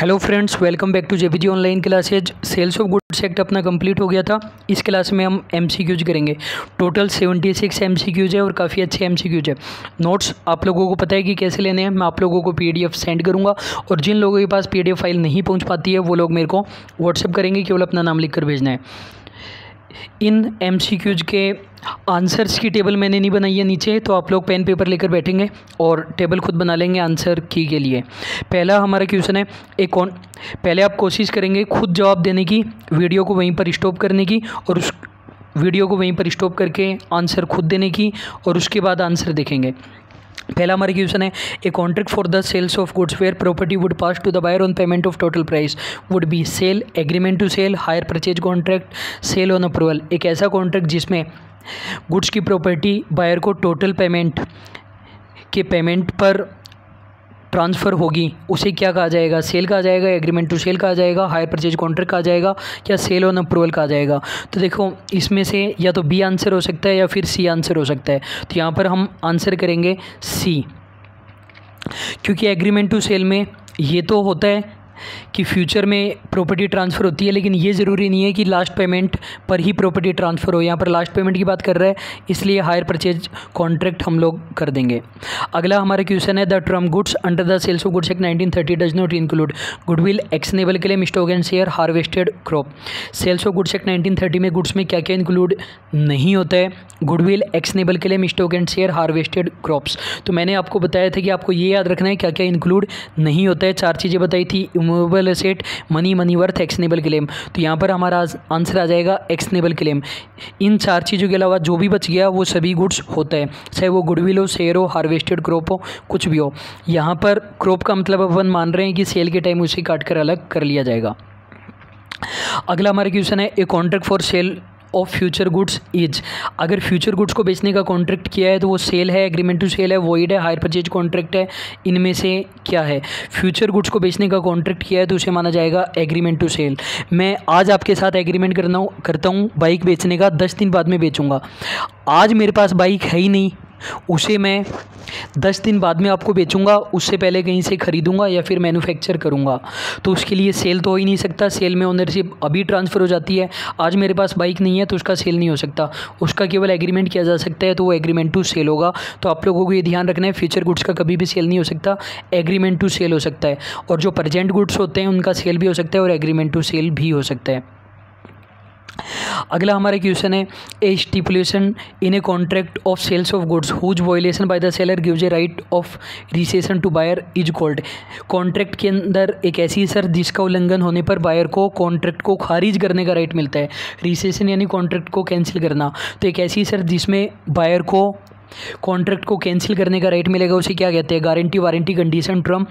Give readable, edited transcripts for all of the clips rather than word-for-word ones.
Hello friends, welcome back to JBG online classes. Sales of goods act अपना complete हो गया था। इस क्लास में हम एमसीक्यूज करेंगे। टोटल 76 एमसीक्यूज है और काफ़ी अच्छे एमसीक्यूज है। नोट्स आप लोगों को पता है कि कैसे लेने हैं। मैं आप लोगों को पीडीएफ सेंड करूंगा और जिन लोगों के पास पीडीएफ फाइल नहीं पहुँच पाती है वो लोग मेरे को व्हाट्सएप करेंगे, केवल अपना नाम लिख कर भेजना है। इन एमसीक्यूज के आंसर्स की टेबल मैंने नहीं बनाई है नीचे, तो आप लोग पेन पेपर लेकर बैठेंगे और टेबल खुद बना लेंगे आंसर की के लिए। पहला हमारा क्वेश्चन है पहले आप कोशिश करेंगे खुद जवाब देने की, वीडियो को वहीं पर स्टॉप करने की और उस वीडियो को वहीं पर स्टॉप करके आंसर खुद देने की, और उसके बाद आंसर देखेंगे। पहला हमारा क्वेश्चन है a contract for the sales of goods where property would pass to the buyer on payment of total price would be sale, agreement to sell, hire purchase contract, sale on approval. एक ऐसा contract जिसमें goods की property buyer को total payment के payment पर transfer होगी, उसे क्या कहा जाएगा? सेल कहा जाएगा, एग्रीमेंट टू सेल कहा जाएगा, हायर परचेज कॉन्ट्रैक्ट कहा जाएगा या सेल ऑन अप्रूवल कहा जाएगा। तो देखो, इसमें से या तो बी आंसर हो सकता है या फिर सी आंसर हो सकता है। तो यहाँ पर हम आंसर करेंगे सी, क्योंकि एग्रीमेंट टू सेल में ये तो होता है कि फ्यूचर में प्रॉपर्टी ट्रांसफ़र होती है, लेकिन ये ज़रूरी नहीं है कि लास्ट पेमेंट पर ही प्रॉपर्टी ट्रांसफ़र हो। यहाँ पर लास्ट पेमेंट की बात कर रहा है, इसलिए हायर परचेज कॉन्ट्रैक्ट हम लोग कर देंगे। अगला हमारा क्वेश्चन है the term goods under the sales of goods act 1930 does not include goodwill, actionable claim, stock and share, harvested crop. Sales of goods act 1930 में गुड्स में क्या क्या इंक्लूड नहीं होता है? Goodwill, actionable claim, stock and share, harvested crops. तो मैंने आपको बताया था कि आपको ये याद रखना है क्या क्या इंक्लूड नहीं होता है। चार चीज़ें बताई थी: movable asset, money worth, actionable claim. तो यहाँ पर हमारा आंसर आ जाएगा एक्शनेबल क्लेम। इन चार चीज़ों के अलावा जो भी बच गया वो सभी गुड्स होता है, चाहे वो गुडविल हो, शेयर हो, हार्वेस्टेड क्रॉप हो, कुछ भी हो। यहाँ पर क्रॉप का मतलब अपन मान रहे हैं कि सेल के टाइम उसे काट कर अलग कर लिया जाएगा। अगला हमारा क्वेश्चन है a contract for sale of future goods is. अगर फ्यूचर गुड्स को बेचने का कॉन्ट्रैक्ट किया है तो वो सेल है, एग्रीमेंट टू सेल है, वॉइड है, हायर परचेज कॉन्ट्रैक्ट है, इनमें से क्या है? फ्यूचर गुड्स को बेचने का कॉन्ट्रैक्ट किया है तो उसे माना जाएगा एग्रीमेंट टू सेल। मैं आज आपके साथ एग्रीमेंट करता हूँ बाइक बेचने का, 10 दिन बाद में बेचूँगा। आज मेरे पास बाइक है ही नहीं, उसे मैं 10 दिन बाद में आपको बेचूंगा, उससे पहले कहीं से ख़रीदूंगा या फिर मैन्युफैक्चर करूंगा। तो उसके लिए सेल तो हो ही नहीं सकता। सेल में ओनरशिप अभी ट्रांसफ़र हो जाती है। आज मेरे पास बाइक नहीं है तो उसका सेल नहीं हो सकता, उसका केवल एग्रीमेंट किया जा सकता है, तो वो एग्रीमेंट टू सेल होगा। तो आप लोगों को ये ध्यान रखना है, फ्यूचर गुड्स का कभी भी सेल नहीं हो सकता, एग्रीमेंट टू सेल हो सकता है। और जो प्रेजेंट गुड्स होते हैं उनका सेल भी हो सकता है और एग्रीमेंट टू सेल भी हो सकता है। अगला हमारा क्वेश्चन है a stipulation in a contract of sales of goods whose violation by the seller gives a right of rescission to buyer is called. Contract के अंदर एक ऐसी शर्त जिसका उल्लंघन होने पर बायर को कॉन्ट्रैक्ट को खारिज करने का राइट मिलता है, रिसेशन यानी कॉन्ट्रैक्ट को कैंसिल करना। तो एक ऐसी शर्त जिसमें बायर को कॉन्ट्रैक्ट को कैंसिल करने का राइट मिलेगा उसे क्या कहते हैं? Guarantee, warranty, condition, term.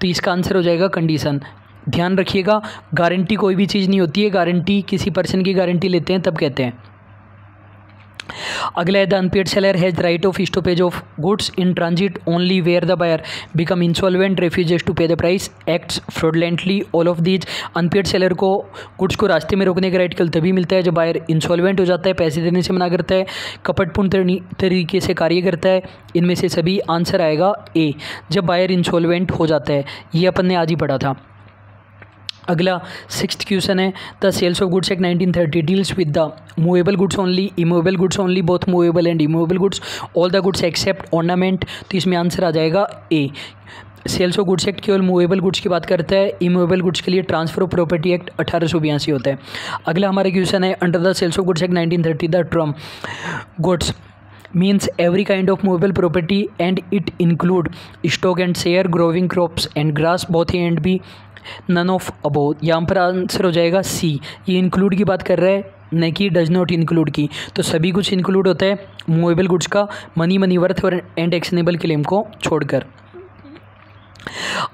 तो इसका आंसर हो जाएगा कंडीशन। ध्यान रखिएगा, गारंटी कोई भी चीज़ नहीं होती है, गारंटी किसी पर्सन की गारंटी लेते हैं तब कहते हैं। अगला है the unpaid seller has right of stoppage of goods in transit only where the buyer become insolvent, refuses to pay the price, acts fraudulently, all of these. Unpaid seller को goods को रास्ते में रोकने का राइट कल तभी मिलता है जब बायर इंसॉल्वेंट हो जाता है, पैसे देने से मना करता है, कपटपूर्ण तरीके से कार्य करता है। इनमें से सभी आंसर आएगा ए, जब बायर इंसॉल्वेंट हो जाता है। ये अपन ने आज ही पढ़ा था। अगला 6th क्वेश्चन है the sales of goods act 1930 deals with the movable goods only, immovable goods only, both movable and immovable goods, all the goods except ornament. तो इसमें आंसर आ जाएगा A. Sales of goods act केवल movable goods की बात करता है, immovable goods के लिए ट्रांसफर ऑफ प्रॉपर्टी एक्ट 1882 होता है। अगला हमारा क्वेश्चन है under the sales of goods act 1930 the term goods means every kind of movable property and it include stock and share, growing crops and grass, both A and B, none of above। यहाँ पर answer हो जाएगा C। ये include की बात कर रहा है, न कि डज नॉट इंक्लूड की। तो सभी कुछ इंक्लूड होता है मूवेबल गुड्स का, मनी वर्थ और एंड एक्शनेबल क्लेम को छोड़कर।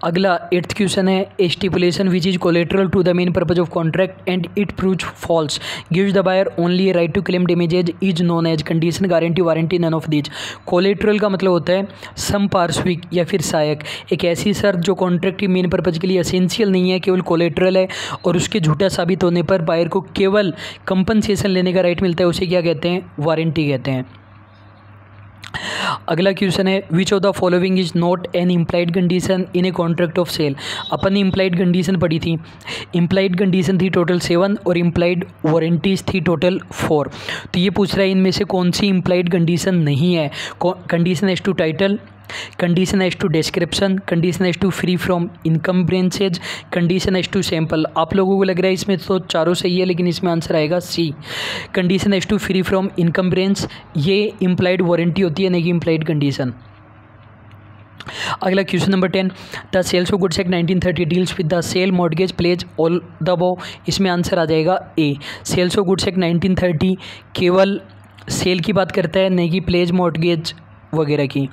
अगला 8th क्वेश्चन है a stipulation which is collateral to the main purpose of contract and it proves false gives the buyer only a right to claim damages is known as condition, guarantee, warranty, none of these. Collateral का मतलब होता है समपार्श्विक या फिर सहायक। एक ऐसी शर्त जो कॉन्ट्रैक्ट के मेन पर्पज के लिए असेंशियल नहीं है, केवल कोलेटरल है और उसके झूठा साबित होने पर बायर को केवल कंपनसेशन लेने का राइट मिलता है, उसे क्या कहते हैं? वारंटी कहते हैं। अगला क्वेश्चन है, which of the following is not an implied condition in a contract of sale. अपन ने इम्प्लाइड कंडीशन पढ़ी थी, इम्प्लाइड कंडीशन थी टोटल 7 और इम्प्लाइड वारंटीज थी टोटल 4. तो ये पूछ रहा है इनमें से कौन सी इम्प्लाइड कंडीशन नहीं है. Condition as to title, condition as to description, condition as to free from encumbrances, condition as to sample. आप लोगों को लग रहा है इसमें तो चारों सही है, लेकिन इसमें आंसर आएगा C, condition as to free from encumbrance. ये इम्प्लाइड वारंटी होती है, नहीं कि इम्प्लाइड कंडीशन. अगला question number 10, the sales of goods act 1930 deals with the sale, mortgage, pledge, all the above. इसमें आंसर आ जाएगा A. Sales of goods act 1930 केवल सेल की बात करता है, नहीं कि प्लेज, मॉर्गेज वगैरह की.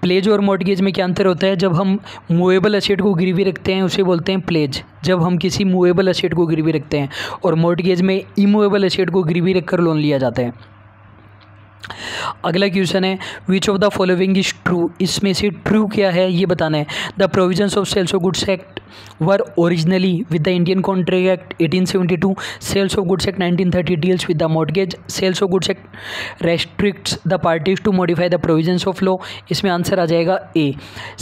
प्लेज और मॉर्गेज में क्या अंतर होता है? जब हम मूवेबल असेट को गिरवी रखते हैं उसे बोलते हैं प्लेज, जब हम किसी मूवेबल असेट को गिरवी रखते हैं, और मॉर्गेज में इमूवेबल असेट को गिरवी रखकर लोन लिया जाता है. अगला क्वेश्चन है, which of the following is true. इसमें से ट्रू क्या है ये बताना है. The provisions of sales of goods act were originally with the Indian contract act 1872. Sales of goods act 1930 deals with the mortgage. Sales of goods act restricts the parties to modify the provisions of law. इसमें answer आ जाएगा A.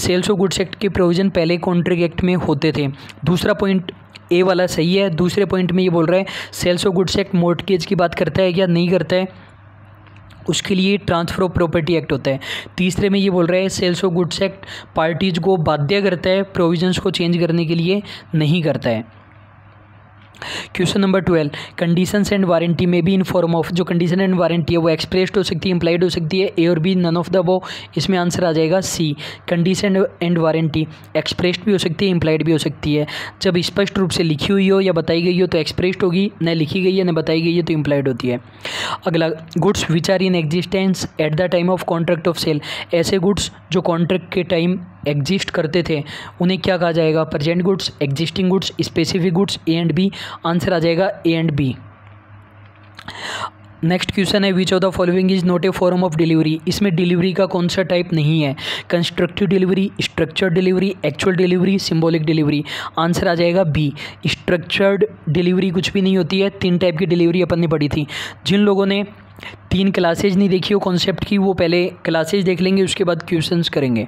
Sales of goods act के provision पहले contract act में होते थे. दूसरा point A वाला सही है. दूसरे पॉइंट में ये बोल रहा है sales of goods act mortgage की बात करता है क्या नहीं करता है, उसके लिए ट्रांसफर ऑफ प्रॉपर्टी एक्ट होता है. तीसरे में ये बोल रहा है sales of goods act parties को बाध्य करता है, प्रोविजंस को चेंज करने के लिए नहीं करता है. Question number 12, conditions and warranty में भी इन फॉर्म ऑफ. जो कंडीशन एंड वारंटी है वो एक्सप्रेस्ड हो सकती है, इंप्लाइड हो सकती है, ए और B none of the above. इसमें आंसर आ जाएगा C. Condition and warranty expressed भी हो सकती है, इंप्लाइड भी हो सकती है. जब स्पष्ट रूप से लिखी हुई हो या बताई गई हो तो एक्सप्रेस्ड होगी, न लिखी गई है न बताई गई है तो इंप्लाइड होती है. अगला, goods which are in existence at the time of contract of sale. ऐसे गुड्स जो कॉन्ट्रैक्ट के टाइम एग्जिस्ट करते थे उन्हें क्या कहा जाएगा? Present goods, existing goods, specific goods, A and B. Answer आ जाएगा A and B. Next question है, which of the following is not a form of delivery. इसमें डिलीवरी का कौन सा टाइप नहीं है? Constructive delivery, structured delivery, actual delivery, symbolic delivery. Answer आ जाएगा बी. स्ट्रक्चर्ड डिलीवरी कुछ भी नहीं होती है. 3 टाइप की डिलीवरी अपन ने पढ़ी थी. जिन लोगों ने 3 क्लासेज नहीं देखी हो कॉन्सेप्ट की वो पहले क्लासेज देख लेंगे, उसके बाद क्वेश्चन करेंगे.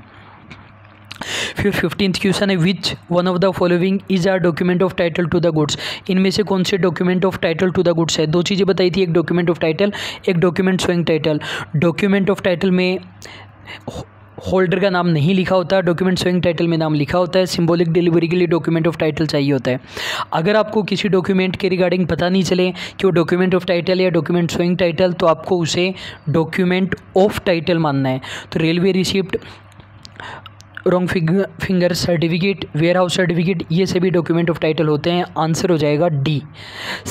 फिर 15th क्वेश्चन है, which one of the following is are document of title to the goods. इनमें से कौन से document of title to the goods है? 2 चीज़ें बताई थी, एक डॉक्यूमेंट ऑफ टाइटल, एक डॉक्यूमेंट स्वयं टाइटल. डॉक्यूमेंट ऑफ टाइटल में होल्डर का नाम नहीं लिखा होता, डॉक्यूमेंट स्वयं टाइटल में नाम लिखा होता है. सिंबॉलिक डिलीवरी के लिए डॉक्यूमेंट ऑफ टाइटल चाहिए होता है. अगर आपको किसी डॉक्यूमेंट के रिगार्डिंग पता नहीं चले कि वो डॉक्यूमेंट ऑफ टाइटल या डॉक्यूमेंट स्वयं टाइटल, तो आपको उसे डॉक्यूमेंट ऑफ टाइटल मानना है. तो railway receipt, wharfinger certificate, warehouse certificate, ये सभी डॉक्यूमेंट ऑफ टाइटल होते हैं. आंसर हो जाएगा डी.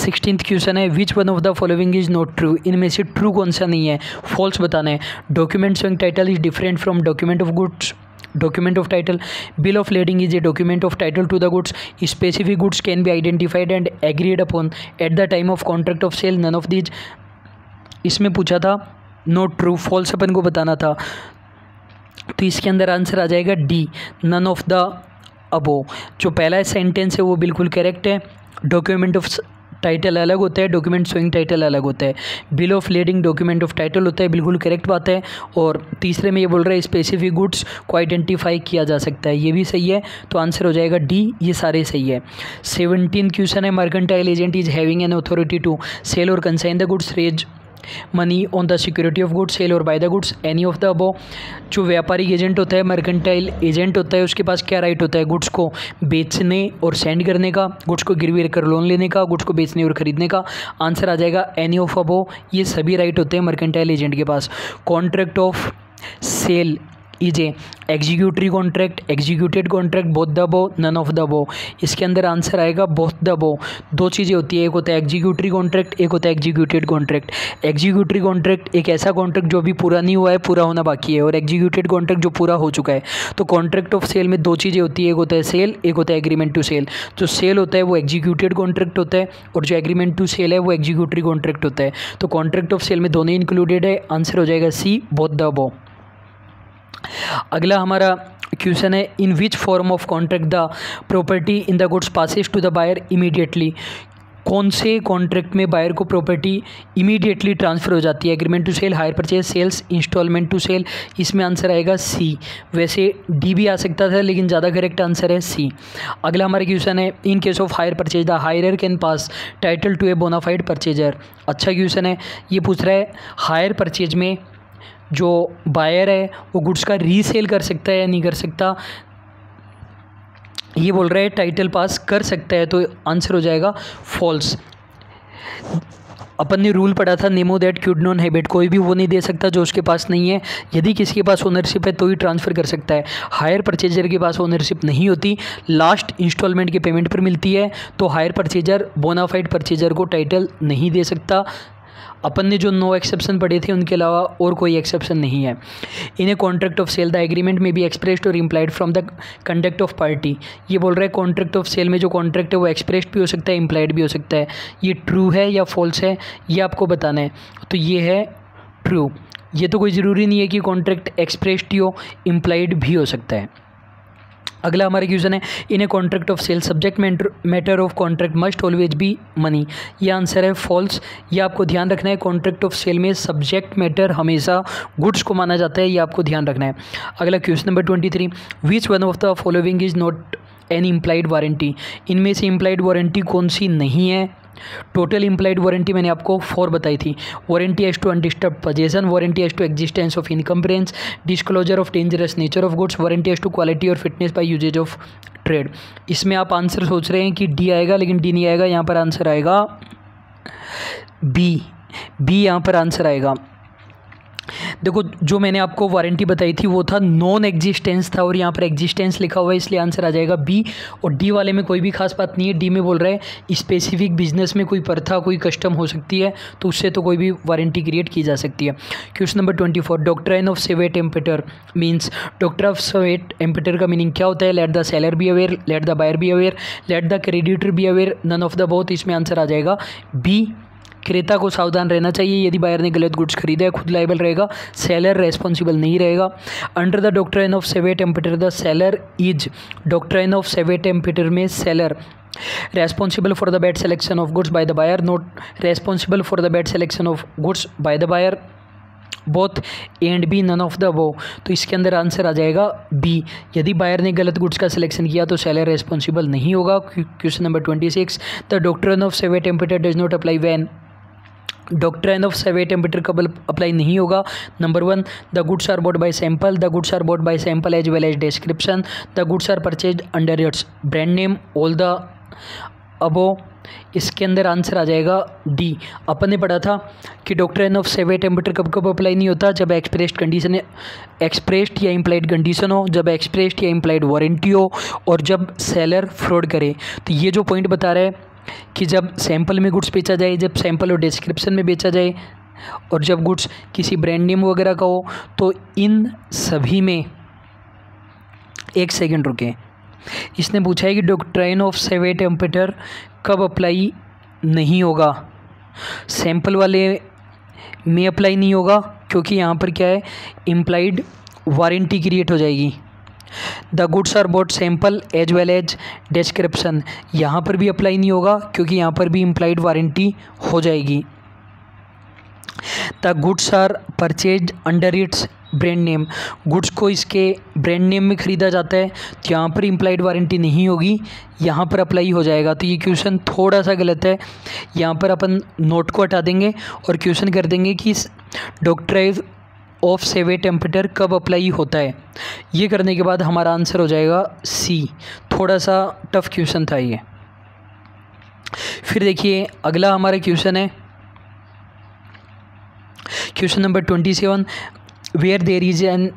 16th क्वेश्चन है, which one of the following is not true. इनमें से ट्रू कौन सा नहीं है, फॉल्स बताना है. डॉक्यूमेंट स्वयं title is different from document of goods, document of title. Bill of lading is a document of title to the goods. Specific goods can be identified and agreed upon at the time of contract of sale. None of these. इसमें पूछा था not true, false अपन को बताना था, तो इसके अंदर answer आ जाएगा D. None of the above. जो पहला सेंटेंस है वो बिल्कुल करेक्ट है. डॉक्यूमेंट ऑफ टाइटल अलग होता है, डॉक्यूमेंट शोइंग टाइटल अलग होता है. Bill of lading document of title होता है, बिल्कुल करेक्ट बात है. और तीसरे में ये बोल रहा है स्पेसिफिक गुड्स को आइडेंटिफाई किया जा सकता है, ये भी सही है. तो आंसर हो जाएगा डी. ये सारे सही है. 17 क्वेश्चन है, mercantile agent is having an authority to sell और consign the goods, raise money on the security of goods, cell और buy the goods, any of the above. जो व्यापारिक एजेंट होता है, मर्केंटाइल एजेंट होता है, उसके पास क्या राइट होता है? गुड्स को बेचने और सेंड करने का, गुड्स को गिरवी रखकर लोन लेने का, गुड्स को बेचने और ख़रीदने का. आंसर आ जाएगा एनी ऑफ अबव. ये सभी राइट होते हैं मर्केंटाइल एजेंट के पास. Contract of sale is a executory contract, executed contract, both the above, none of the above. इसके अंदर आंसर आएगा बोथ द अबव. 2 चीज़ें होती है, एक होता है एग्जीक्यूटरी कॉन्ट्रैक्ट, एक होता है एग्जीक्यूटेड कॉन्ट्रैक्ट. एग्जीक्यूटरी कॉन्ट्रैक्ट एक ऐसा कॉन्ट्रैक्ट जो अभी पूरा नहीं हुआ है, पूरा होना बाकी है, और एग्जीक्यूटेड कॉन्ट्रैक्ट जो पूरा हो चुका है. तो कॉन्ट्रैक्ट ऑफ सेल में 2 चीज़ें होती है, एक होता है सेल, एक होता है एग्रीमेंट टू सेल. जो सेल होता है वो एग्जीक्यूटेड कॉन्ट्रैक्ट होता है, और जो एग्रीमेंट टू सेल है वो एग्जीक्यूटरी कॉन्ट्रैक्ट होता है. तो कॉन्ट्रैक्ट ऑफ सेल में दोनों इंक्लूडेड है. आंसर हो जाएगा सी, बोथ द अबव. अगला हमारा क्वेश्चन है, in which form of contract the property in the goods passes to the buyer immediately. कौन से कॉन्ट्रैक्ट में बायर को प्रॉपर्टी इमीडिएटली ट्रांसफ़र हो जाती है, agreement to sell, hire purchase, sales, installment to sell, इसमें आंसर आएगा सी। वैसे डी भी आ सकता था लेकिन ज़्यादा करेक्ट आंसर है सी। अगला हमारा क्वेश्चन है, in case of hire purchase the hirer can pass title to a bona fide purchaser. अच्छा क्वेश्चन है, ये पूछ रहा है हायर परचेज में जो बायर है वो गुड्स का रीसेल कर सकता है या नहीं कर सकता, ये बोल रहा है टाइटल पास कर सकता है, तो आंसर हो जाएगा फॉल्स। अपन ने रूल पढ़ा था nemo dat quod non habet, कोई भी वो नहीं दे सकता जो उसके पास नहीं है, यदि किसी के पास ओनरशिप है तो ही ट्रांसफ़र कर सकता है। हायर परचेजर के पास ओनरशिप नहीं होती, लास्ट इंस्टॉलमेंट के पेमेंट पर मिलती है, तो हायर परचेजर बोनाफाइड परचेजर को टाइटल नहीं दे सकता। अपन ने जो नो एक्सेप्शन पढ़े थे उनके अलावा और कोई एक्सेप्शन नहीं है। In a contract of sale the agreement में बी एक्सप्रेस्ड और implied from the conduct of party, ये बोल रहा है कॉन्ट्रैक्ट ऑफ सेल में जो कॉन्ट्रैक्ट है वो एक्सप्रेस्ड भी हो सकता है इम्प्लाइड भी हो सकता है, ये ट्रू है या फॉल्स है ये आपको बताना है, तो ये है ट्रू। ये तो कोई ज़रूरी नहीं है कि कॉन्ट्रैक्ट एक्सप्रेस्ड हो, इम्प्लाइड भी हो सकता है। अगला हमारा क्वेश्चन है, in a contract of sale subject matter of contract must always be money, ये आंसर है फॉल्स। ये आपको ध्यान रखना है, कॉन्ट्रैक्ट ऑफ सेल में सब्जेक्ट मैटर हमेशा गुड्स को माना जाता है, ये आपको ध्यान रखना है। अगला question number 23, which one of the following is not an implied warranty, इनमें से इम्प्लाइड वारंटी कौन सी नहीं है। टोटल इम्प्लाइड वारंटी मैंने आपको 4 बताई थी, warranty as to undisturbed possession, warranty as to existence of encumbrance, disclosure of dangerous nature of goods, warranty as to quality और fitness by usage of trade. इसमें आप आंसर सोच रहे हैं कि डी आएगा लेकिन डी नहीं आएगा, यहाँ पर आंसर आएगा बी, यहाँ पर आंसर आएगा। देखो जो मैंने आपको वारंटी बताई थी वो था नॉन एग्जिस्टेंस था, और यहाँ पर एग्जिस्टेंस लिखा हुआ है इसलिए आंसर आ जाएगा बी। और डी वाले में कोई भी खास बात नहीं है, डी में बोल रहा है स्पेसिफिक बिजनेस में कोई प्रथा कोई कस्टम हो सकती है तो उससे तो कोई भी वारंटी क्रिएट की जा सकती है। Question number 24, doctrine of caveat emptor means, doctrine of caveat emptor का मीनिंग क्या होता है। Let the seller be aware, let the buyer be aware, let the creditor be aware, none of the both, इसमें answer आ जाएगा B. क्रेता को सावधान रहना चाहिए, यदि बायर ने गलत गुड्स खरीदा है खुद लायबल रहेगा, सेलर रेस्पॉन्सिबल नहीं रहेगा। Under the doctrine of caveat emptor the seller is, doctrine of caveat emptor में seller responsible for the bad selection of goods by the buyer, not responsible for the bad selection of goods by the buyer, both and B, none of the बो, तो इसके अंदर answer आ जाएगा B. यदि buyer ने गलत goods का सिलेक्शन किया तो सेलर रेस्पॉन्सिबल नहीं होगा। Question number 26, the doctrine of caveat emptor does not apply when, doctrine of caveat emptor कब अप्लाई नहीं होगा। Number 1, the goods are bought by sample, the goods are bought by sample as well as description, the goods are purchase under its brand name, all the above, इसके अंदर answer आ जाएगा D. अपन ने पढ़ा था कि डॉक्ट्रिन ऑफ सेवेट एम्पेटर कब कब अप्लाई नहीं होता, जब एक्सप्रेस्ड कंडीशन, एक्सप्रेस्ड या इम्प्लाइड कंडीशन हो, जब एक्सप्रेस्ड या इम्प्लाइड वारंटी हो, और जब सेलर फ्रॉड करे। तो ये जो पॉइंट बता रहा है कि जब सैंपल में गुड्स बेचा जाए, जब सैंपल और डिस्क्रिप्शन में बेचा जाए, और जब गुड्स किसी ब्रांड नेम वगैरह का हो, तो इन सभी में, एक सेकंड रुकें, इसने पूछा है कि डॉक्ट्रिन ऑफ सेवेट एम्पेटर कब अप्लाई नहीं होगा। सैंपल वाले में अप्लाई नहीं होगा क्योंकि यहाँ पर क्या है, इम्प्लाइड वारंटी क्रिएट हो जाएगी। The goods are bought sample as well as description, यहाँ पर भी अप्लाई नहीं होगा क्योंकि यहाँ पर भी इम्प्लाइड वारंटी हो जाएगी। The goods are purchase under its brand name, goods को इसके ब्रांड नेम में ख़रीदा जाता है तो यहाँ पर इम्प्लाइड वारंटी नहीं होगी, यहाँ पर अप्लाई हो जाएगा। तो ये क्वेश्चन थोड़ा सा गलत है, यहाँ पर अपन नोट को हटा देंगे और क्वेश्चन कर देंगे कि डॉक्ट्रिन ऑफ सेवेट एम्पेटर कब अप्लाई होता है। ये करने के बाद हमारा आंसर हो जाएगा सी। थोड़ा सा टफ क्वेश्चन था ये। फिर देखिए अगला हमारा क्वेश्चन है, question number 27, where there is an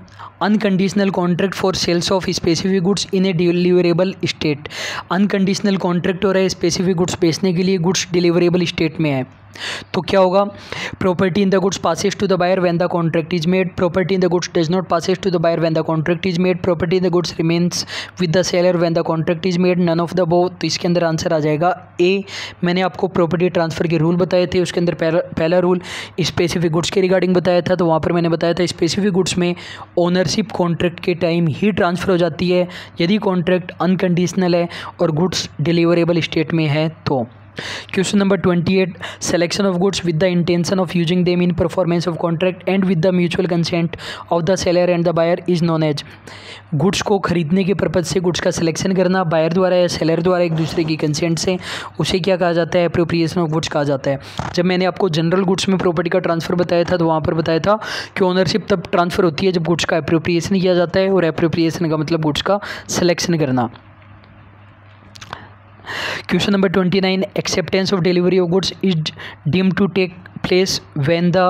unconditional contract for sales of specific goods in a deliverable state. Unconditional contract हो रहा है, स्पेसिफिक गुड्स बेचने के लिए, गुड्स डिलीवरेबल स्टेट में है, तो क्या होगा। Property in the goods passes to the buyer when the contract is made, property in the goods does not passes to the buyer when the contract is made, property in the goods remains with the seller when the contract is made, none of the both, तो इसके अंदर answer आ जाएगा ए। मैंने आपको property transfer के rule बताए थे, उसके अंदर पहला रूल स्पेसिफिक गुड्स के रिगार्डिंग बताया था, तो वहाँ पर मैंने बताया था स्पेसिफिक गुड्स में ओनरशिप कॉन्ट्रैक्ट के टाइम ही ट्रांसफ़र हो जाती है, यदि कॉन्ट्रैक्ट अनकंडीशनल है और गुड्स डिलीवरेबल स्टेट में है तो। Question number 28. Selection of goods with the intention of using them in performance of contract and with the mutual consent of the seller and the buyer is known as. Goods को खरीदने के purpose से goods का selection करना buyer द्वारा या seller द्वारा एक दूसरे की कंसेंट से, उसे क्या कहा जाता है? एप्रोप्रिएशन ऑफ गुड्स कहा जाता है। जब मैंने आपको जनरल गुड्स में प्रॉपर्टी का ट्रांसफर बताया था तो वहाँ पर बताया था कि ओनरशिप तब ट्रांसफर होती है जब गुड्स का एप्रोप्रिएशन किया जाता है, और एप्रोप्रिएशन का मतलब गुड्स का सिलेक्शन करना। Question number 29. Acceptance of delivery of goods is deemed to take place when the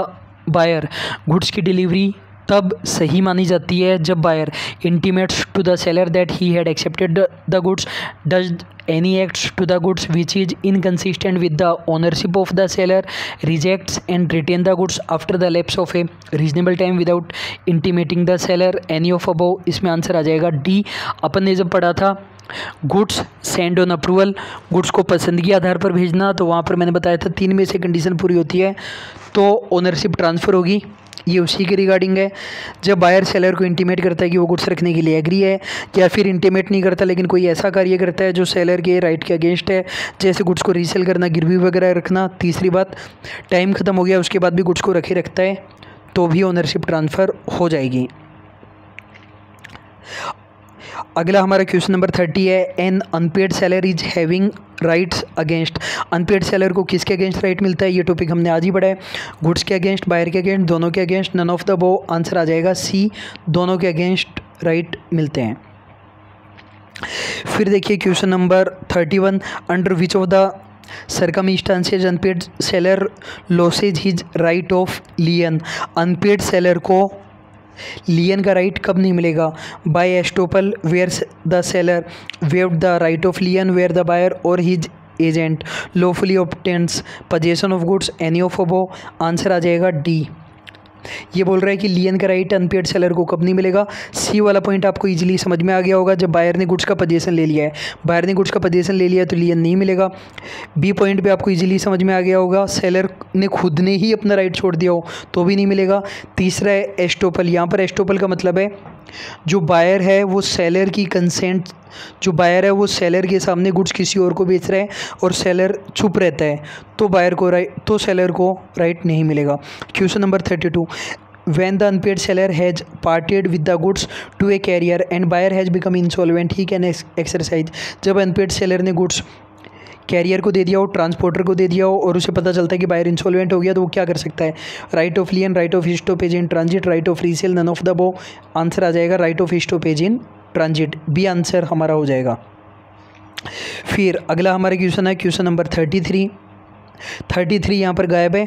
buyer. Goods की डिलीवरी तब सही मानी जाती है जब buyer intimates to the seller that he had accepted the goods, does any acts to the goods which is inconsistent with the ownership of the seller, rejects and retain the goods after the lapse of a reasonable time without intimating the seller any of above. इसमें answer आ जाएगा D. अपन ने जब पढ़ा था goods send on approval, goods को पसंद के आधार पर भेजना, तो वहाँ पर मैंने बताया था 3 में से कंडीशन पूरी होती है तो ओनरशिप ट्रांसफ़र होगी। ये उसी के रिगार्डिंग है जब बायर सेलर को इंटीमेट करता है कि वो गुड्स रखने के लिए एग्री है, या फिर इंटीमेट नहीं करता लेकिन कोई ऐसा कार्य करता है जो सेलर के राइट के अगेंस्ट है, जैसे गुड्स को रीसेल करना, गिरवी वगैरह रखना। तीसरी बात, टाइम ख़त्म हो गया उसके बाद भी गुड्स को रखे रखता है तो भी ओनरशिप ट्रांसफ़र हो जाएगी। अगला हमारा क्वेश्चन नंबर 30 है। An unpaid seller is having rights against. Unpaid seller को किसके अगेंस्ट राइट मिलता है? ये टॉपिक हमने आज ही पढ़ा है। गुड्स के अगेंस्ट, बायर के अगेंस्ट, दोनों के अगेंस्ट, नन ऑफ द बो। आंसर आ जाएगा सी, दोनों के अगेंस्ट राइट मिलते हैं। फिर देखिए question number 31। Under which of the circumstances unpaid seller loses his right of lien. Unpaid seller को लियन का राइट कब नहीं मिलेगा? By estoppel where the seller waived the right of lien where the buyer और his agent lawfully obtains possession of goods any of above. Answer आ जाएगा D. ये बोल रहा है कि लियन का राइट अनपेड सेलर को कब नहीं मिलेगा। सी वाला पॉइंट आपको इजीली समझ में आ गया होगा, जब बायर ने गुड्स का पजेशन ले लिया है। बायर ने गुड्स का पजेशन ले लिया तो लियन नहीं मिलेगा। बी पॉइंट पे आपको इजीली समझ में आ गया होगा, सेलर ने खुद ने ही अपना राइट छोड़ दिया हो तो भी नहीं मिलेगा। तीसरा है एस्टोपल। यहाँ पर एस्टोपल का मतलब है जो बायर है वो सेलर की कंसेंट, जो बायर है वो सेलर के सामने गुड्स किसी और को बेच रहा है और सेलर चुप रहता है तो बायर को राइट, तो सेलर को राइट नहीं मिलेगा। Question number 32। When the unpaid seller has parted with the goods to a carrier and buyer has become insolvent, he can exercise. जब unpaid seller ने goods कैरियर को दे दिया हो, ट्रांसपोर्टर को दे दिया हो और उसे पता चलता है कि बायर इंसॉल्वेंट हो गया तो वो क्या कर सकता है? Right of lien, right of stoppage in transit, right of resale, none of the बो। आंसर आ जाएगा right of stoppage in transit. B answer हमारा हो जाएगा। फिर अगला हमारा क्वेश्चन है क्वेश्चन नंबर 33। 33 यहाँ पर गायब है,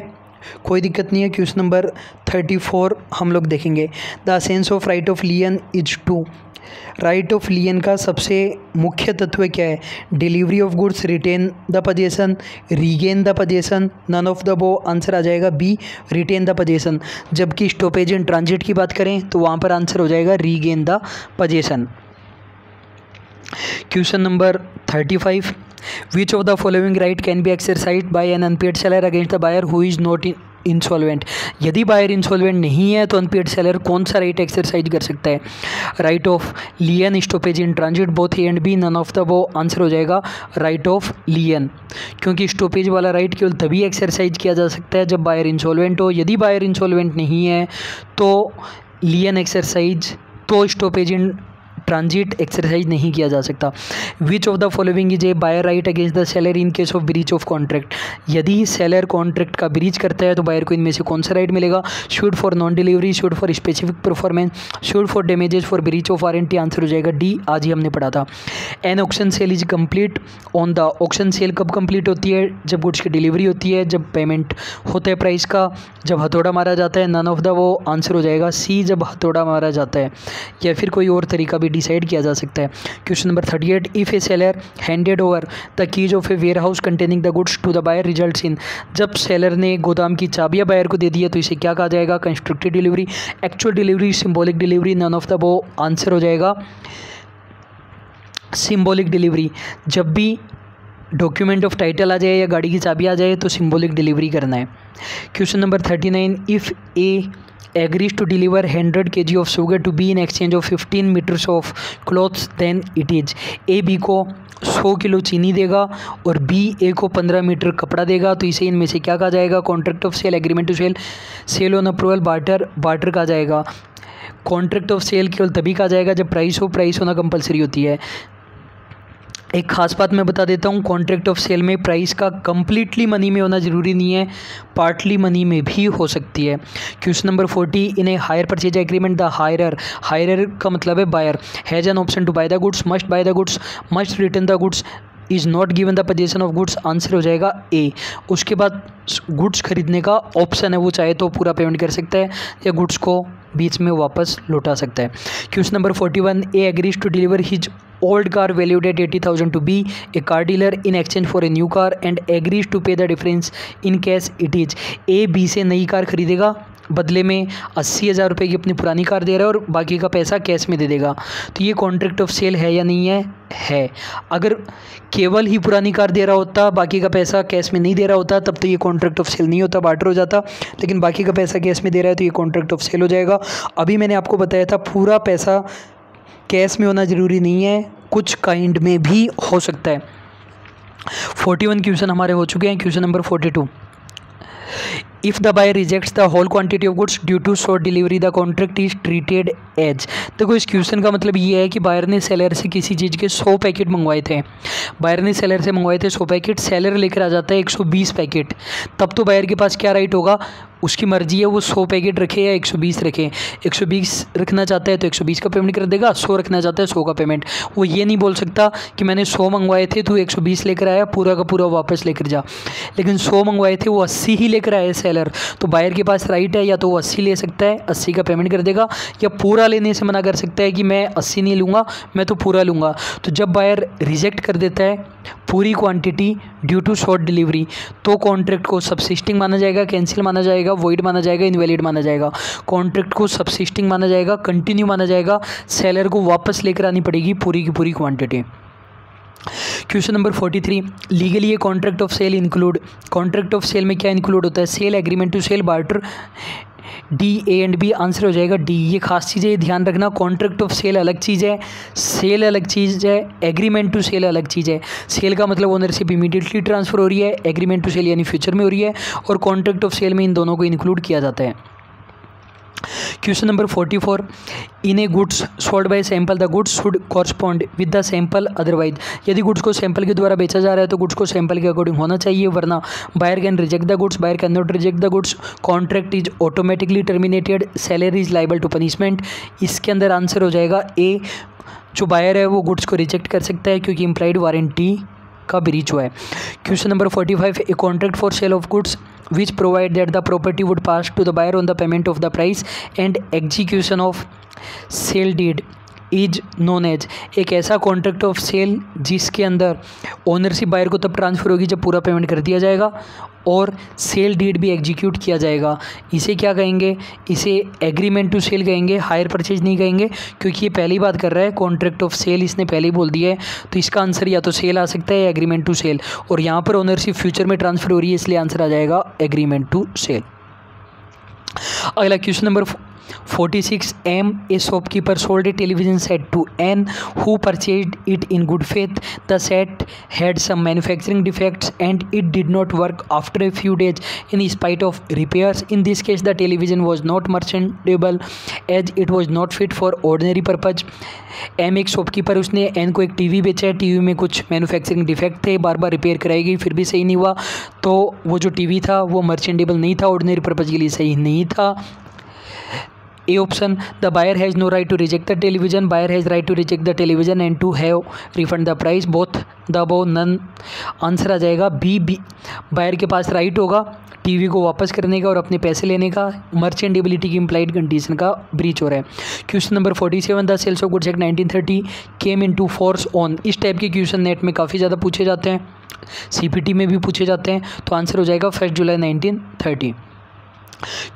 कोई दिक्कत नहीं है। क्वेश्चन नंबर 34 हम लोग देखेंगे। The sense of right of lien is to. Right of lien का सबसे मुख्य तत्व क्या है? Delivery of goods, retain the possession, regain the possession, none of the बो। आंसर आ जाएगा बी, रिटेन द पजेशन। जबकि स्टॉपेज एंड ट्रांजिट की बात करें तो वहाँ पर आंसर हो जाएगा regain the possession. Question number 35। Which of the following right can be exercised by an unpaid seller against the buyer who is not insolvent? यदि बायर इंसॉल्वेंट नहीं है तो अनपेड सेलर कौन सा राइट एक्सरसाइज कर सकता है? Right of lien, stoppage in transit, both A and B, none of the बो। आंसर हो जाएगा राइट ऑफ लियन, क्योंकि स्टॉपेज वाला राइट केवल तभी एक्सरसाइज किया जा सकता है जब बायर इंसॉल्वेंट हो। यदि बायर इंसॉल्वेंट नहीं है तो लियन एक्सरसाइज, तो स्टॉपेज इन ट्रांजिट एक्सरसाइज नहीं किया जा सकता। Which of the following is a buyer right against the seller in case of breach of contract. यदि सेलर कॉन्ट्रैक्ट का ब्रीच करता है तो बायर को इनमें से कौन सा राइट मिलेगा? Suit for non delivery, suit for specific performance, suit for damages, for breach of warranty. Answer हो जाएगा डी, आज ही हमने पढ़ा था। An auction sale is complete on the. Auction sale कब कंप्लीट होती है? जब गुड्स की डिलीवरी होती है, जब पेमेंट होता है प्राइस का, जब हथौड़ा मारा जाता है, नन ऑफ द वो। आंसर हो जाएगा सी, जब हथौड़ा मारा जाता है, या फिर कोई और तरीका भी डिसाइड किया जा सकता है। Question number 38। If a seller handed over the keys of a warehouse containing the goods to the buyer results in. जब सेलर ने गोदाम की चाबियां बायर को दे दी है तो इसे क्या कहा जाएगा? Constructive delivery, actual delivery, symbolic delivery, none of the बो। आंसर हो जाएगा सिंबॉलिक डिलीवरी। जब भी डॉक्यूमेंट ऑफ टाइटल आ जाए या गाड़ी की चाबी आ जाए तो सिंबॉलिक डिलीवरी करना है। Question number 39। If A agrees to deliver 100 kg of sugar to B in exchange of 15 meters of cloths then it is. A B को 100 किलो चीनी देगा और बी ए को 15 मीटर कपड़ा देगा, तो इसे इनमें से क्या कहा जाएगा? Contract of sale, agreement to sell, sale on approval, barter कहा जाएगा। कॉन्ट्रैक्ट ऑफ सेल केवल तभी कहा जाएगा जब प्राइस होना कंपलसरी होती है। एक खास बात मैं बता देता हूँ, कॉन्ट्रैक्ट ऑफ सेल में प्राइस का कम्प्लीटली मनी में होना ज़रूरी नहीं है, पार्टली मनी में भी हो सकती है। Question number 40, in a hire purchase agreement the hirer का मतलब है buyer, has an option to buy the goods, must buy the goods, must return the goods, is not given the possession of goods, answer हो जाएगा ए। उसके बाद goods खरीदने का option है, वो चाहे तो पूरा पेमेंट कर सकता है या गुड्स को बीच में वापस लौटा सकता है। Question number 41, A agrees to deliver his old car valued at 80,000 to B, a car dealer, in exchange for a new car and agrees to pay the difference in cash it is। A B से नई car खरीदेगा, बदले में 80,000 रुपये की अपनी पुरानी car दे रहा है और बाकी का पैसा कैश में दे देगा। तो ये कॉन्ट्रैक्ट ऑफ सेल है या नहीं है? है। अगर केवल ही पुरानी कार दे रहा होता, बाकी का पैसा कैश में नहीं दे रहा होता, तब तो ये कॉन्ट्रैक्ट ऑफ सेल नहीं होता, बार्टर हो जाता, लेकिन बाकी का पैसा कैश में दे रहा है तो ये कॉन्ट्रैक्ट ऑफ सेल हो जाएगा। अभी मैंने आपको बताया था पूरा पैसा कैश में होना ज़रूरी नहीं है, कुछ काइंड में भी हो सकता है। 41 क्वेश्चन हमारे हो चुके हैं। Question number 42, if the buyer rejects the whole quantity of goods due to short delivery the contract is treated as. देखो इस क्वेश्चन का मतलब ये है कि बायर ने सेलर से किसी चीज़ के 100 पैकेट मंगवाए थे, बायर ने सेलर से मंगवाए थे 100 पैकेट, सेलर लेकर आ जाता है 120 पैकेट, तब तो बायर के पास क्या राइट होगा? उसकी मर्जी है वो 100 पैकेट रखे या 120 रखे। 120 रखना चाहता है तो 120 का पेमेंट कर देगा, 100 रखना चाहता है 100 का पेमेंट। वो ये नहीं बोल सकता कि मैंने 100 मंगवाए थे, तू 120 लेकर आया, पूरा का पूरा वापस लेकर जा। लेकिन 100 मंगवाए थे, वो 80 ही लेकर आए सेलर, तो बायर के पास राइट है या तो वो 80 ले सकता है, 80 का पेमेंट कर देगा, या पूरा लेने से मना कर सकता है कि मैं 80 नहीं लूँगा, मैं तो पूरा लूँगा। तो जब बायर रिजेक्ट कर देता है पूरी quantity due to short delivery, तो कॉन्ट्रैक्ट को सबसिस्टिंग माना जाएगा, कैंसिल माना जाएगा, वॉइड माना जाएगा, इनवैलिड माना जाएगा। कॉन्ट्रैक्ट को सबसिस्टिंग माना जाएगा, कंटिन्यू माना जाएगा, सेलर को वापस लेकर आनी पड़ेगी पूरी की पूरी quantity. Question number 43, legally a contract of sale include, contract of sale में क्या इंक्लूड होता है? Sale, agreement to sell, barter, D A and B, answer हो जाएगा डी। ये खास चीज़ है, ध्यान रखना, कॉन्ट्रैक्ट ऑफ सेल अलग चीज़ है, सेल अलग चीज़ है, एग्रीमेंट टू सेल अलग चीज़ है। सेल का मतलब ओनरशिप इमीडिएटली ट्रांसफर हो रही है, एग्रीमेंट टू सेल यानी फ्यूचर में हो रही है, और कॉन्ट्रैक्ट ऑफ सेल में इन दोनों को इंक्लूड किया जाता है। Question number 44, in a goods sold by sample the goods should correspond with the sample otherwise. यदि गुड्स को सैंपल के द्वारा बेचा जा रहा है तो गुड्स को सैंपल के अकॉर्डिंग होना चाहिए, वरना buyer can reject the goods, buyer can not reject the goods, contract is automatically terminated, seller is liable to punishment. इसके अंदर आंसर हो जाएगा ए। जो बायर है वो गुड्स को रिजेक्ट कर सकता है क्योंकि इम्प्लाइड वारंटी का ब्रीच हुआ है। Question number 45, a contract for sale of goods which provide that the property would pass to the buyer on the payment of the price and execution of sale deed is known as. एक ऐसा contract of cell जिसके अंदर ownership buyer को तब transfer होगी जब पूरा payment कर दिया जाएगा और सेल डीड भी एग्जीक्यूट किया जाएगा। इसे क्या कहेंगे? इसे एग्रीमेंट टू सेल कहेंगे, हायर परचेज नहीं कहेंगे, क्योंकि ये पहली बात कर रहा है कॉन्ट्रैक्ट ऑफ सेल, इसने पहले ही बोल दिया है। तो इसका आंसर या तो सेल आ सकता है या एग्रीमेंट टू सेल, और यहाँ पर ओनरशिप फ्यूचर में ट्रांसफ़र हो रही है, इसलिए आंसर आ जाएगा एग्रीमेंट टू सेल। अगला question number 46, M a shopkeeper sold a television set to N who purchased it in good faith. The set had some manufacturing defects and it did not work after a few days in spite of repairs. In this case the television was not merchantable as it was not fit for ordinary purpose. M एक shopkeeper, उसने N को एक TV बेचा है, TV में कुछ manufacturing defect थे, बार बार repair कराई गई फिर भी सही नहीं हुआ, तो वो जो टीवी था वो मर्चेंडेबल नहीं था, ऑर्डिनरी पर्पज के लिए सही नहीं था। A option, the buyer has no right to reject the television, buyer has right to reject the television and to have refund the price, both the above none, answer आ जाएगा B. B buyer के पास right होगा TV को वापस करने का और अपने पैसे लेने का, मर्चेंडेबिलिटी की इम्प्लाइड कंडीशन का ब्रीच हो रहा है। Question number 47, the sales of goods act 1930 came into force on. इस टाइप के क्वेश्चन नेट में काफ़ी ज़्यादा पूछे जाते हैं, सीपीटी में भी पूछे जाते हैं, तो आंसर हो जाएगा 1 जुलाई 1930।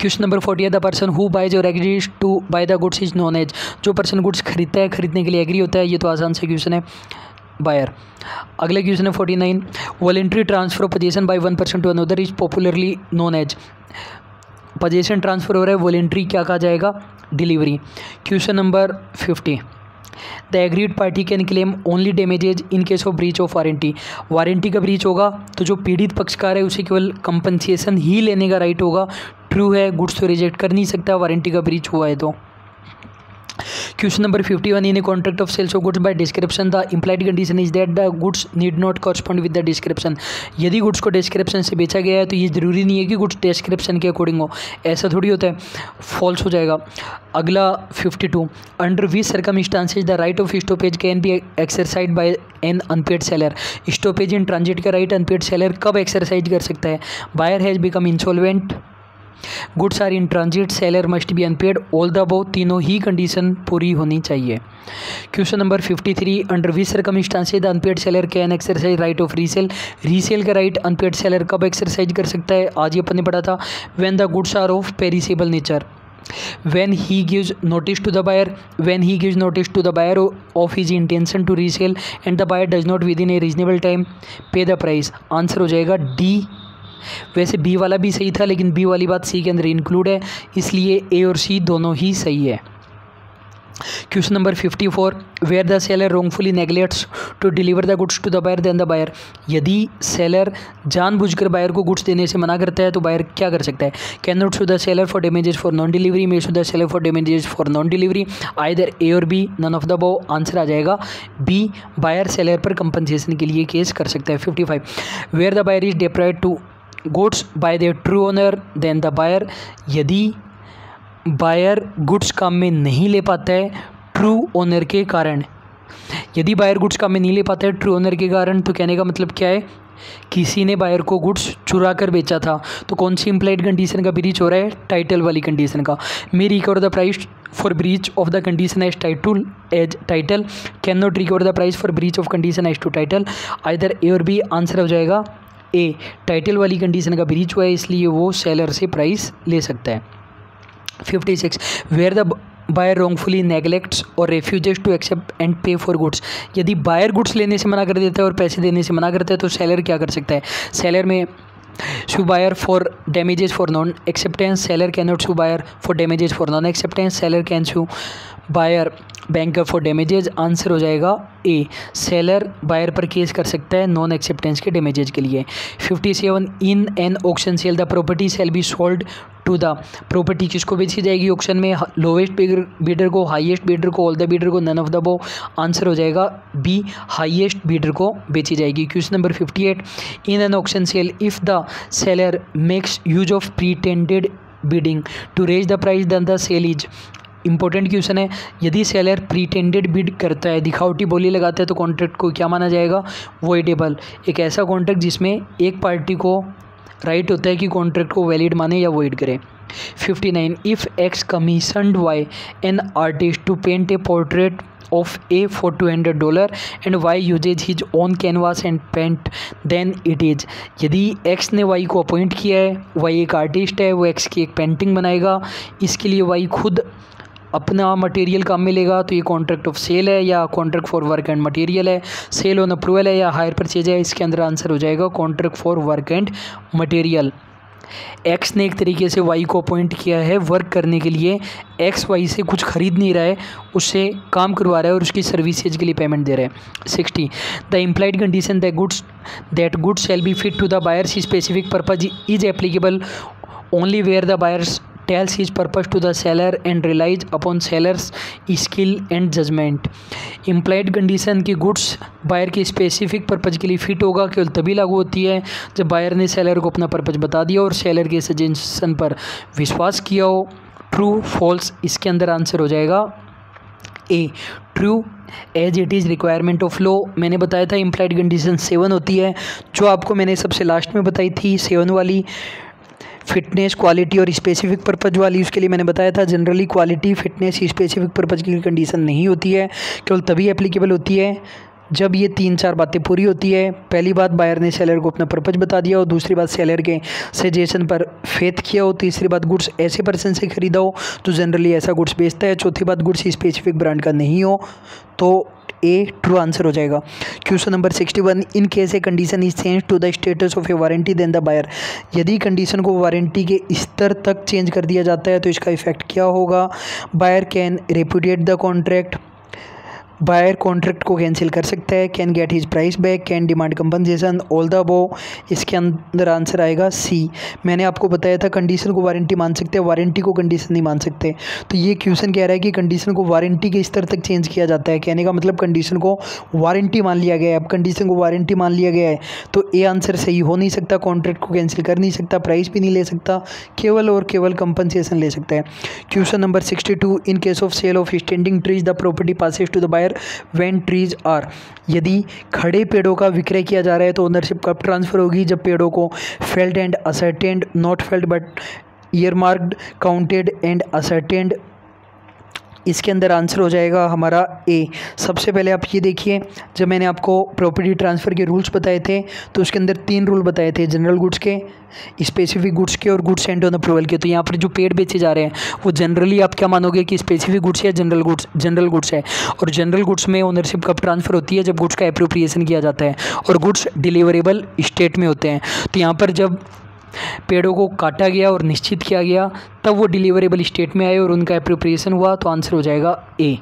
Question number 48, the person who buys or agrees to buy the goods is known as. जो पर्सन गुड्स खरीदता है, खरीदने के लिए एग्री होता है, ये तो आसान से क्वेश्चन है, बायर। अगला क्वेश्चन है 49, voluntary transfer of possession by one person to another is popularly known as. Possession transfer हो रहा है, वॉलेंट्री क्या कहा जाएगा, delivery. Question number 50, the agreed party can claim only damages in case of breach of warranty. Warranty का breach होगा तो जो पीड़ित पक्षकार है उसे केवल कंपनसेशन ही लेने का राइट होगा। ट्रू है, गुड्स तो रिजेक्ट कर नहीं सकता वारंटी का ब्रीच हुआ है तो। Question number 51, in a contract of sales of goods by description the implied condition is that the goods need not correspond with the description. यदि गुड्स को डिस्क्रिप्शन से बेचा गया है तो ये जरूरी नहीं है कि गुड्स डिस्क्रिप्शन के अकॉर्डिंग हो, ऐसा थोड़ी होता है, फॉल्स हो जाएगा। अगला 52, under which circumstances the right of stoppage can be exercise by an unpaid seller. Stoppage in transit का राइट अनपेड सेलर कब एक्सरसाइज कर सकता है? Buyer has become insolvent, goods are in transit, seller must be unpaid, all the above तीनों ही condition पूरी होनी चाहिए। Question number 53, under which circumstances the unpaid seller can exercise right of resale. Resale का right unpaid seller कब exercise कर सकता है? आज ये अपन ने पढ़ा था, when the goods are of perishable nature, when he gives notice to the buyer, when he gives notice to the buyer of his intention to resale and the buyer does not within a reasonable time pay the price. Answer हो जाएगा D. वैसे B वाला भी सही था लेकिन B वाली बात सी के अंदर इंक्लूड है, इसलिए ए और सी दोनों ही सही है। Question number 54, where the seller wrongfully neglects to deliver the goods to the buyer then the buyer. यदि सेलर जानबूझकर बायर को गुड्स देने से मना करता है तो बायर क्या कर सकता है? Can not sue the seller for damages for non delivery, may sue the seller for damages for non delivery, either A और B, none of the above. Answer आ जाएगा बी, बायर सेलर पर compensation के लिए case कर सकता है। 55, where the buyer is deprived to goods by their true owner then the buyer. यदि बायर गुड्स काम में नहीं ले पाता है ट्रू ओनर के कारण, यदि बायर गुड्स काम में नहीं ले पाता है ट्रू ओनर के कारण, तो कहने का मतलब क्या है, किसी ने बायर को गुड्स चुरा कर बेचा था, तो कौन सी इम्प्लाइड कंडीशन का ब्रीच हो रहा है? टाइटल वाली कंडीशन का। May recover the price for breach of the condition as title, can not recover the price for breach of condition as to title, either A और बी। आंसर हो जाएगा A, title वाली condition का breach हुआ है इसलिए वो seller से प्राइस ले सकता है। 56, where the buyer wrongfully neglects or refuses to accept and pay for goods. यदि बायर गुड्स लेने से मना कर देता है और पैसे देने से मना करता है तो सेलर क्या कर सकता है? Seller may sue buyer for damages for non acceptance, seller can not sue buyer for damages for non acceptance, seller can sue buyer bank for damages. Answer हो जाएगा ए, सेलर बायर पर case कर सकता है non acceptance के damages के लिए। 57, in an auction sale the property cell be sold to the. Property किसको बेची जाएगी ऑक्शन में? लोवेस्ट बीडर को, हाईएस्ट बीडर को, ऑल द बीडर को, none of the above. Answer हो जाएगा बी, हाईएस्ट बीडर को बेची जाएगी। Question number 58, in an auction sale if the seller makes use of pretended bidding to raise the price then the sale is. Important question है, यदि seller प्रीटेंडेड bid करता है, दिखावटी बोली लगाता है, तो कॉन्ट्रैक्ट को क्या माना जाएगा? वॉइडेबल। एक ऐसा कॉन्ट्रैक्ट जिसमें एक पार्टी को राइट होता है कि कॉन्ट्रैक्ट को वैलिड माने या वॉइड करें। 59, if X commissioned by an artist to paint a portrait of A for $200 and Y uses his own canvas and paint then it is. यदि एक्स ने वाई को अपॉइंट किया है, वाई एक आर्टिस्ट है, वो एक्स की एक पेंटिंग बनाएगा, इसके लिए वाई खुद अपना मटेरियल काम में लेगा, तो ये कॉन्ट्रैक्ट ऑफ सेल है या contract for work and material है, सेल ऑन अप्रूवल है या हायर परचेज है। इसके अंदर आंसर हो जाएगा contract for work and material. X ने एक तरीके से वाई को अपॉइंट किया है वर्क करने के लिए, एक्स वाई से कुछ खरीद नहीं रहा है, उससे काम करवा रहा है और उसकी सर्विसेज के लिए पेमेंट दे रहा है। 60, the implied condition that goods shall be fit to the buyer's specific purpose is applicable only where the buyer's tells his purpose to the seller and relies upon seller's skill and judgment। implied condition की goods buyer के specific purpose के लिए fit होगा केवल तभी लागू होती है जब buyer ने seller को अपना purpose बता दिया और seller के suggestion पर विश्वास किया हो। true false, इसके अंदर आंसर हो जाएगा A, true as it is requirement of law. मैंने बताया था implied condition 7 होती है जो आपको मैंने सबसे लास्ट में बताई थी, 7 वाली फिटनेस, क्वालिटी और स्पेसिफिक पर्पज़ वाली, उसके लिए मैंने बताया था generally quality, fitness, specific purpose की कंडीशन नहीं होती है, केवल तभी एप्लीकेबल होती है जब ये 3-4 बातें पूरी होती है। पहली बात, बायर ने सेलर को अपना पर्पज़ बता दिया हो, दूसरी बात, सेलर के सजेशन पर फेथ किया हो, तीसरी बात, गुड्स ऐसे पर्सन से ख़रीदा हो तो जनरली ऐसा गुड्स बेचता है, चौथी बात, गुड्स स्पेसिफिक ब्रांड का नहीं हो। तो ए ट्रू आंसर हो जाएगा। Question number 61, in case a condition is change to the status of a warranty then the buyer, यदि कंडीशन को वारंटी के स्तर तक चेंज कर दिया जाता है तो इसका इफेक्ट क्या होगा। Buyer can repudiate the contract, buyer contract को कैंसिल कर सकता है, can get his price back, can demand compensation, all the above. इसके अंदर आंसर आएगा सी। मैंने आपको बताया था कंडीशन को वारंटी मान सकते हैं, वारंटी को कंडीशन नहीं मान सकते। तो ये क्वेश्चन कह रहा है कि कंडीशन को वारंटी के स्तर तक चेंज किया जाता है, कहने का मतलब कंडीशन को वारंटी मान लिया गया है। अब कंडीशन को वारंटी मान लिया गया है तो ए आंसर सही हो नहीं सकता, कॉन्ट्रैक्ट को कैंसिल कर नहीं सकता, प्राइस भी नहीं ले सकता, केवल और केवल कंपनसेशन ले सकता है। Question number 62, in case of sale of standing trees the property passes to the buyer when trees are, यदि खड़े पेड़ों का विक्रय किया जा रहा है तो ओनरशिप कब ट्रांसफर होगी, जब पेड़ों को felled and ascertained, not felled but earmarked, counted and ascertained. इसके अंदर आंसर हो जाएगा हमारा ए। सबसे पहले आप ये देखिए, जब मैंने आपको प्रॉपर्टी ट्रांसफ़र के रूल्स बताए थे तो उसके अंदर 3 रूल बताए थे, जनरल गुड्स के, स्पेसिफिक गुड्स के और गुड्स एंड ऑन अप्रूवल के। तो यहाँ पर जो पेड़ बेचे जा रहे हैं वो जनरली आप क्या मानोगे कि स्पेसिफिक गुड्स या जनरल गुड्स, जनरल गुड्स है। और जनरल गुड्स में ओनरशिप कब ट्रांसफ़र होती है, जब गुड्स का एप्रोप्रिएशन किया जाता है और गुड्स डिलीवरेबल स्टेट में होते हैं। तो यहाँ पर जब पेड़ों को काटा गया और निश्चित किया गया तब वो डिलीवरेबल स्टेट में आए और उनका एप्रोप्रिएशन हुआ, तो आंसर हो जाएगा ए।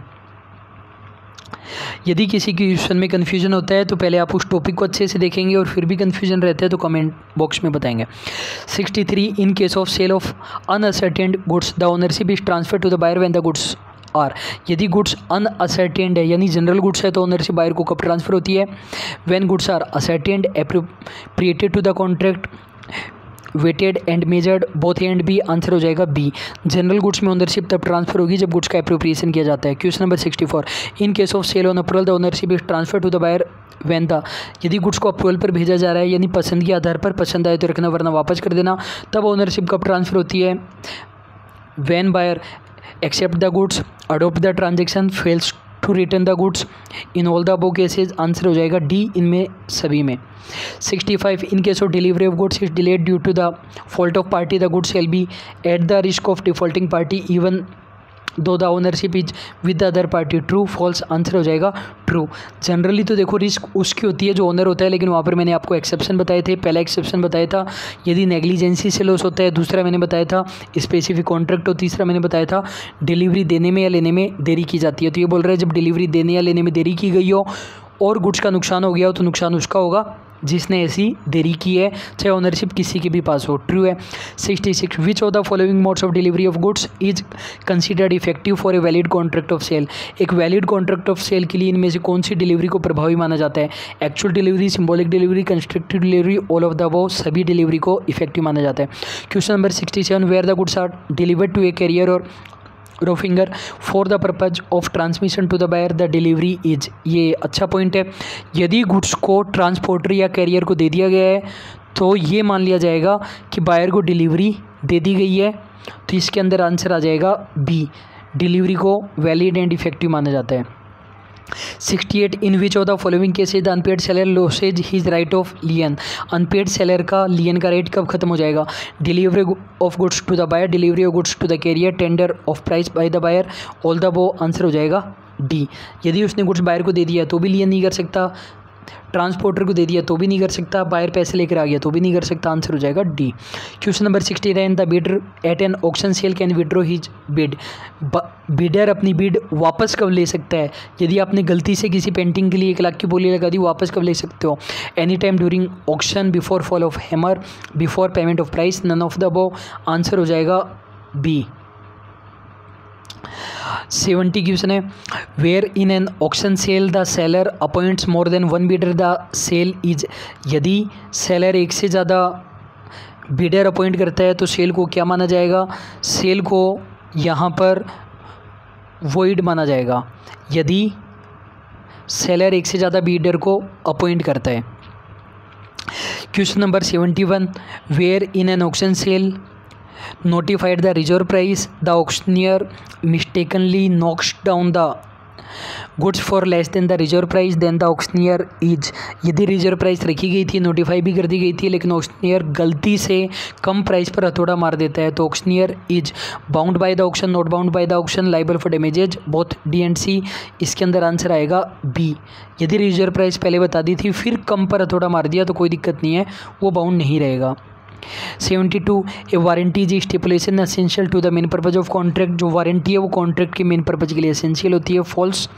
यदि किसी क्वेश्चन में कन्फ्यूजन होता है तो पहले आप उस टॉपिक को अच्छे से देखेंगे और फिर भी कन्फ्यूजन रहता है तो कमेंट बॉक्स में बताएंगे। 63, in case of sale of unascertained goods the ownership is transfer to the buyer when the goods are, यदि गुड्स अनअसर्टेंड है यानी जनरल गुड्स है तो ओनरशिप बायर को कब ट्रांसफर होती है, when goods are ascertained, appropriated to the contract, weighted and measured, both A and B. Answer हो जाएगा बी। जनरल गुड्स में ओनरशिप तब ट्रांसफर होगी जब गुड्स का एप्रोप्रिएशन किया जाता है। Question number 64, in case of sale on approval the ownership is transfer to the buyer when the, यदि गुड्स को अप्रूवल पर भेजा जा रहा है यानी पसंद के आधार पर, पसंद आए तो रखना वरना वापस कर देना, तब ओनरशिप कब ट्रांसफर होती है, when buyer accept the goods, adopt the transaction, fails to return the goods, in all the above cases. Answer हो जाएगा डी, इनमें सभी में। 65, in case of delivery of goods is delayed due to the fault of party the goods will be at the risk of defaulting party even though the ownership is with the other party, true false. Answer हो जाएगा true. Generally तो देखो risk उसकी होती है जो owner होता है, लेकिन वहाँ पर मैंने आपको एक्सेप्शन बताए थे। पहला एक्सेप्शन बताया था यदि नेग्लिजेंसी से लॉस होता है, दूसरा मैंने बताया था स्पेसिफिक कॉन्ट्रैक्ट हो, तीसरा मैंने बताया था डिलीवरी देने में या लेने में देरी की जाती है। तो ये बोल रहा है जब डिलीवरी देने या लेने में देरी की गई हो और गुड्स का नुकसान हो गया हो तो नुकसान उसका होगा जिसने ऐसी देरी की है, चाहे ओनरशिप किसी के भी पास हो, ट्रू है। 66, which of the following modes of delivery of goods is considered effective for a valid contract of sale, एक वैलिड कॉन्ट्रैक्ट ऑफ सेल के लिए इनमें से कौन सी डिलीवरी को प्रभावी माना जाता है, actual delivery, symbolic delivery, constructive delivery, all of the above, सभी डिलीवरी को इफेक्टिव माना जाता है। Question number 67, where the goods are delivered to a carrier or wharfinger for the purpose of transmission to the buyer the delivery is, ये अच्छा point है। यदि goods को ट्रांसपोर्टर या कैरियर को दे दिया गया है तो ये मान लिया जाएगा कि बायर को डिलीवरी दे दी गई है, तो इसके अंदर आंसर आ जाएगा बी, डिलीवरी को वैलिड एंड इफेक्टिव माना जाता है। 68, in which of the following cases the unpaid seller loses his right of lien, unpaid seller का लियन का राइट कब खत्म हो जाएगा, delivery of goods to the buyer, delivery of goods to the carrier, tender of price by the buyer, all the बो। Answer हो जाएगा D. यदि उसने गुड्स बायर को दे दिया तो भी लियन नहीं कर सकता, ट्रांसपोर्टर को दे दिया तो भी नहीं कर सकता, बायर पैसे लेकर आ गया तो भी नहीं कर सकता। आंसर हो जाएगा D. Question number 69, the bidder at an auction sale can withdraw his bid, bidder अपनी बिड वापस कब ले सकता है, यदि आपने गलती से किसी पेंटिंग के लिए 1 लाख की बोली लगा दी वापस कब ले सकते हो, any time during auction, before fall of hammer, before payment of price, none of the above. Answer हो जाएगा बी। 70 क्वेश्चन है, where in an auction sale the seller appoints more than one bidder the sale is, यदि seller एक से ज़्यादा bidder appoint करता है तो सेल को क्या माना जाएगा, सेल को यहाँ पर वॉइड माना जाएगा, यदि सेलर एक से ज़्यादा बिडर को अपॉइंट करता है। Question number 71, where in an auction sale notified the reserve price the auctioneer mistakenly knocks down the goods for less than the reserve price then the auctioneer is, यदि reserve price रखी गई थी, notify भी कर दी गई थी, लेकिन auctioneer गलती से कम प्राइस पर हथौड़ा मार देता है तो auctioneer is bound by the auction, not bound by the auction, liable for damages, both D and C. इसके अंदर आंसर आएगा बी। यदि रिजर्व प्राइस पहले बता दी थी फिर कम पर हथौड़ा मार दिया तो कोई दिक्कत नहीं है, वो बाउंड नहीं रहेगा। 72 a warranty is stipulation essential to the main purpose of contract, जो वारंटी है वो कॉन्ट्रैक्ट के मेन पर्पज के लिए एसेंशियल होती है, फॉल्स,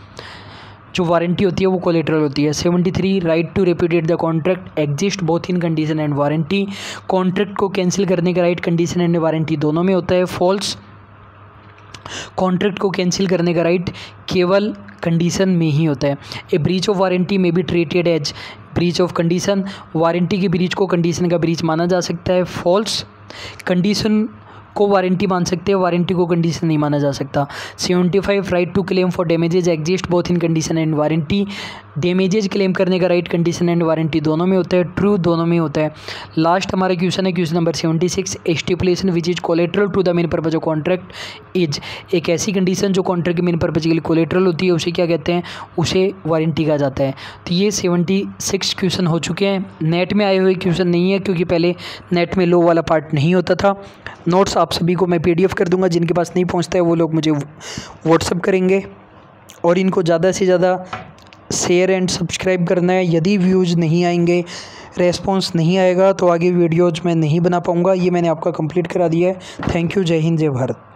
जो वारंटी होती है वो कोलेटरल होती है। 73 right to repudiate the contract exist both in condition and warranty, contract को कैंसिल करने का राइट कंडीशन एंड वारंटी दोनों में होता है, फॉल्स, कॉन्ट्रैक्ट को कैंसिल करने का राइट केवल कंडीशन में ही होता है। ए ब्रीच ऑफ वारंटी में भी treated as breach of condition, warranty की ब्रीच को कंडीशन का ब्रीच माना जा सकता है, फॉल्स, कंडीशन को वारंटी मान सकते हैं, वारंटी को कंडीशन नहीं माना जा सकता। 75 right to claim for damages exist both in condition and warranty, damages claim करने का राइट कंडीशन एंड वारंटी दोनों में होता है, ट्रू दोनों में होता है। लास्ट हमारा क्वेश्चन है question number 76 stipulation which is collateral to the main purpose of contract is, एक ऐसी कंडीशन जो कॉन्ट्रैक्ट के मेन पर्पज के लिए कोलेटरल होती है उसे क्या कहते हैं, उसे वारंटी कहा जाता है। तो ये 76 क्वेश्चन हो चुके हैं, नेट में आए हुए क्वेश्चन नहीं है क्योंकि पहले नेट में लो वाला पार्ट नहीं होता था। नोट्स आप सभी को मैं पीडीएफ कर दूंगा, जिनके पास नहीं पहुंचता है वो लोग मुझे व्हाट्सअप करेंगे, और इनको ज़्यादा से ज़्यादा शेयर एंड सब्सक्राइब करना है। यदि व्यूज़ नहीं आएंगे, रेस्पॉन्स नहीं आएगा तो आगे वीडियोज़ मैं नहीं बना पाऊंगा। ये मैंने आपका कंप्लीट करा दिया है। थैंक यू, जय हिंद, जय भारत।